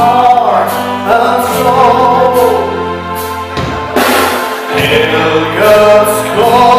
heart and soul. He'll go score.